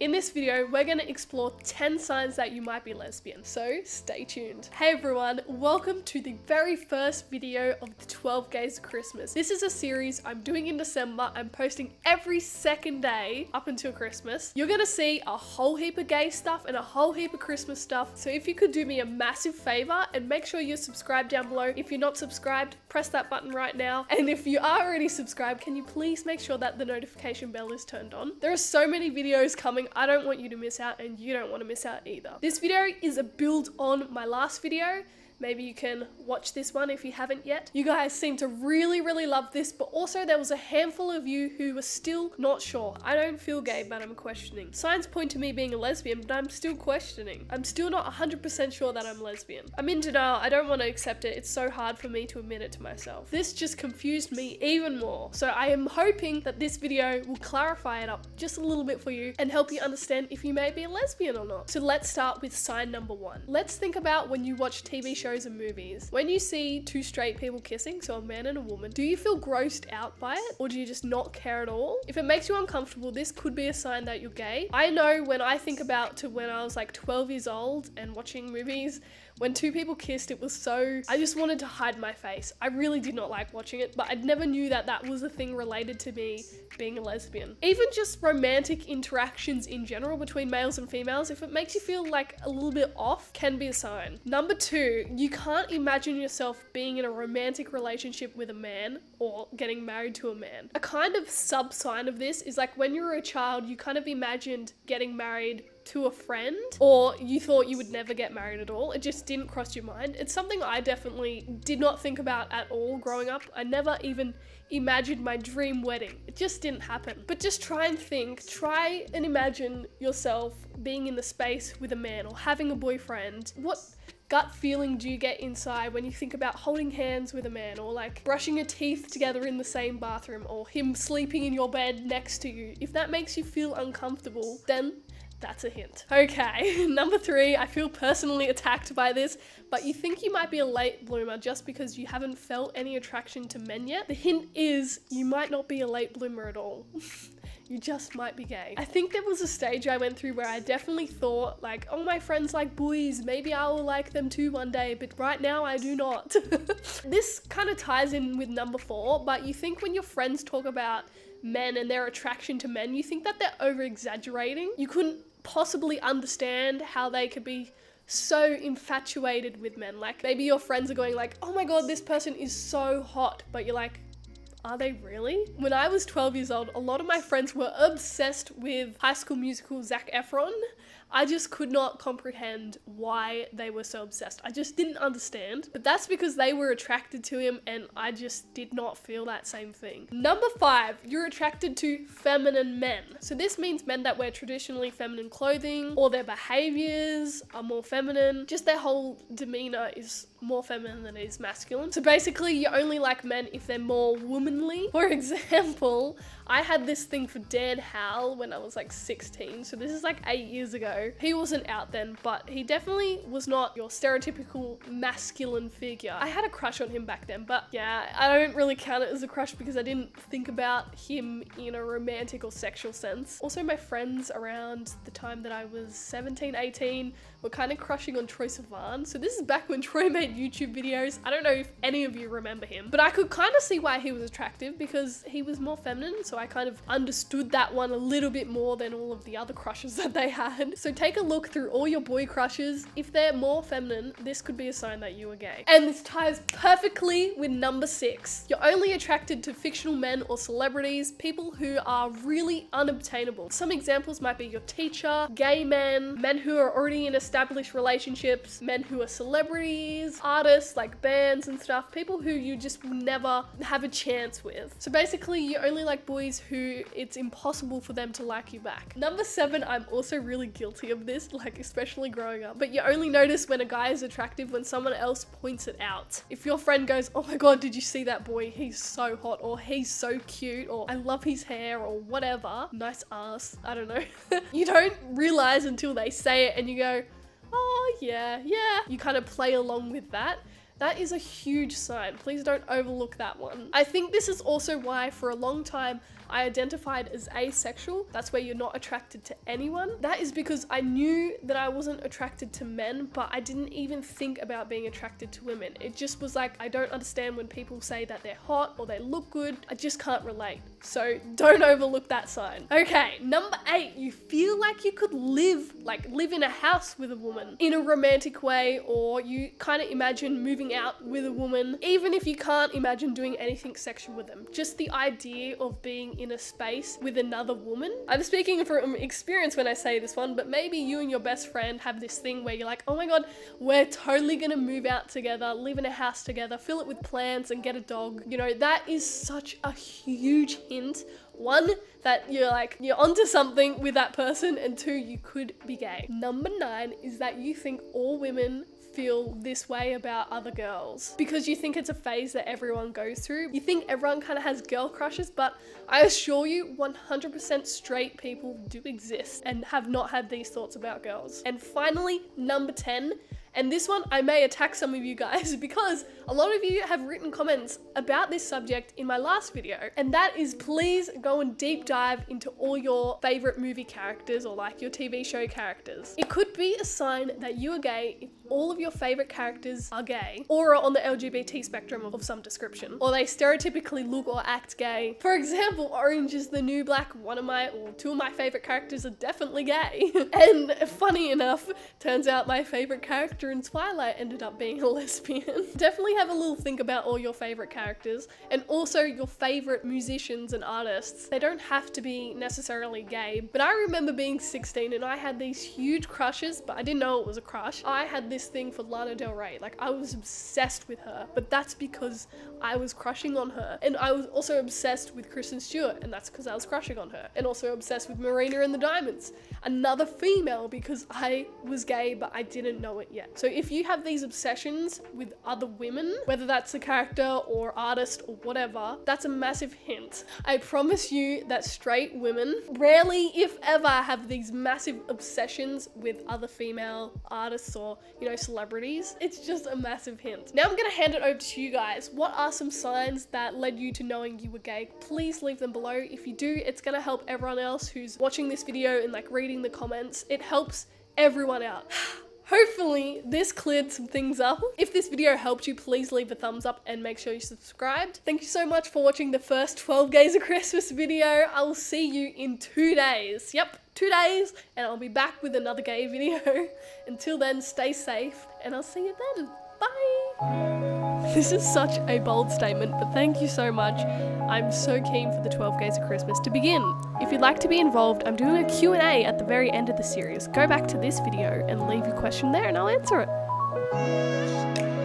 In this video, we're going to explore 10 signs that you might be lesbian, so stay tuned. Hey everyone, welcome to the very first video of the 12 Gays of Christmas. This is a series I'm doing in December. I'm posting every second day up until Christmas. You're going to see a whole heap of gay stuff and a whole heap of Christmas stuff. So if you could do me a massive favor and make sure you're subscribed down below. If you're not subscribed, press that button right now. And if you are already subscribed, can you please make sure that the notification bell is turned on? There are so many videos coming. I don't want you to miss out, and you don't want to miss out either. This video is a build on my last video. Maybe you can watch this one if you haven't yet. You guys seem to really love this, but also there was a handful of you who were still not sure. I don't feel gay, but I'm questioning. Signs point to me being a lesbian, but I'm still questioning. I'm still not 100% sure that I'm lesbian. I'm in denial. I don't want to accept it. It's so hard for me to admit it to myself. This just confused me even more. So I am hoping that this video will clarify it up just a little bit for you and help you understand if you may be a lesbian or not. So let's start with sign number one. Let's think about when you watch TV shows and movies. When you see two straight people kissing, so a man and a woman, do you feel grossed out by it, or do you just not care at all? If it makes you uncomfortable, this could be a sign that you're gay. I know when I think about to when I was like 12 years old and watching movies, when two people kissed, it was so, I just wanted to hide my face. I really did not like watching it, but I never knew that that was a thing related to me being a lesbian. Even just romantic interactions in general between males and females, if it makes you feel like a little bit off, can be a sign. Number two, you can't imagine yourself being in a romantic relationship with a man or getting married to a man. A kind of sub-sign of this is like when you were a child, you kind of imagined getting married to a friend, or you thought you would never get married at all. It just didn't cross your mind. It's something I definitely did not think about at all growing up. I never even imagined my dream wedding. It just didn't happen. But just try and think, try and imagine yourself being in the space with a man or having a boyfriend. What gut feeling do you get inside when you think about holding hands with a man, or like brushing your teeth together in the same bathroom, or him sleeping in your bed next to you? If that makes you feel uncomfortable, then that's a hint. Okay, number three, I feel personally attacked by this, but you think you might be a late bloomer just because you haven't felt any attraction to men yet. The hint is you might not be a late bloomer at all. You just might be gay. I think there was a stage I went through where I definitely thought like, oh, my friends like boys, maybe I will like them too one day, but right now I do not. This kind of ties in with number four, but you think when your friends talk about men and their attraction to men, you think that they're over-exaggerating. You couldn't possibly understand how they could be so infatuated with men. Like maybe your friends are going like, oh my God, this person is so hot. But you're like, are they really? When I was 12 years old, a lot of my friends were obsessed with High School Musical Zac Efron. I just could not comprehend why they were so obsessed. I just didn't understand. But that's because they were attracted to him and I just did not feel that same thing. Number five, you're attracted to feminine men. So this means men that wear traditionally feminine clothing, or their behaviors are more feminine. Just their whole demeanor is more feminine than it is masculine. So basically you only like men if they're more womanly. For example, I had this thing for Dan Howell when I was like 16. So this is like 8 years ago. He wasn't out then, but he definitely was not your stereotypical masculine figure. I had a crush on him back then, but yeah, I don't really count it as a crush because I didn't think about him in a romantic or sexual sense. Also, my friends around the time that I was 17, 18 were kind of crushing on Troye Sivan. So this is back when Troye made YouTube videos. I don't know if any of you remember him, but I could kind of see why he was attractive because he was more feminine. So I kind of understood that one a little bit more than all of the other crushes that they had. So take a look through all your boy crushes. If they're more feminine, this could be a sign that you are gay. And this ties perfectly with number six. You're only attracted to fictional men or celebrities, people who are really unobtainable. Some examples might be your teacher, gay men who are already in established relationships, men who are celebrities, artists like bands and stuff, people who you just will never have a chance with. So basically you only like boys who it's impossible for them to like you back. Number seven, I'm also really guilty of this, like especially growing up, but you only notice when a guy is attractive when someone else points it out. If your friend goes, oh my God, did you see that boy? He's so hot, or he's so cute, or I love his hair, or whatever. Nice ass, I don't know. You don't realize until they say it and you go, oh yeah. You kind of play along with that. That is a huge sign. Please don't overlook that one. I think this is also why for a long time I identified as asexual. That's where you're not attracted to anyone. That is because I knew that I wasn't attracted to men, but I didn't even think about being attracted to women. It just was like, I don't understand when people say that they're hot or they look good. I just can't relate. So don't overlook that sign. Okay, number 8, you feel like you could live in a house with a woman in a romantic way, or you kind of imagine moving out with a woman, even if you can't imagine doing anything sexual with them. Just the idea of being in a space with another woman. I'm speaking from experience when I say this one, but maybe you and your best friend have this thing where you're like, oh my God, we're totally gonna move out together, live in a house together, fill it with plants and get a dog. You know, that is such a huge hint. One, that you're like, you're onto something with that person, and 2, you could be gay. Number 9 is that you think all women feel this way about other girls because you think it's a phase that everyone goes through. You think everyone kind of has girl crushes, but I assure you 100% straight people do exist and have not had these thoughts about girls. And finally, number 10, and this one, I may attack some of you guys because a lot of you have written comments about this subject in my last video. And that is, please go and deep dive into all your favorite movie characters or like your TV show characters. It could be a sign that you are gay if all of your favorite characters are gay or are on the LGBT spectrum of some description, or they stereotypically look or act gay. For example, Orange is the New Black, two of my favorite characters are definitely gay. And funny enough, turns out my favorite character in Twilight ended up being a lesbian. Definitely have a little think about all your favorite characters, and also your favorite musicians and artists. They don't have to be necessarily gay, but I remember being 16 and I had these huge crushes, but I didn't know it was a crush. I had this thing for Lana Del Rey, like I was obsessed with her, but that's because I was crushing on her. And I was also obsessed with Kristen Stewart, and that's because I was crushing on her. And also obsessed with Marina and the Diamonds, another female, because I was gay but I didn't know it yet. So if you have these obsessions with other women, whether that's a character or artist or whatever, that's a massive hint. I promise you that straight women rarely, if ever, have these massive obsessions with other female artists or, you know, celebrities. It's just a massive hint. Now I'm gonna hand it over to you guys. What are some signs that led you to knowing you were gay? Please leave them below. If you do, it's gonna help everyone else who's watching this video and like reading the comments. It helps everyone out. Hopefully this cleared some things up. If this video helped you, please leave a thumbs up and make sure you subscribed. Thank you so much for watching the first 12 Gays of Christmas video. I will see you in 2 days. Yep, 2 days, and I'll be back with another gay video. Until then, stay safe, and I'll see you then. Bye! This is such a bold statement, but thank you so much. I'm so keen for the 12 Gays of Christmas to begin. If you'd like to be involved, I'm doing a Q&A at the very end of the series. Go back to this video and leave your question there and I'll answer it.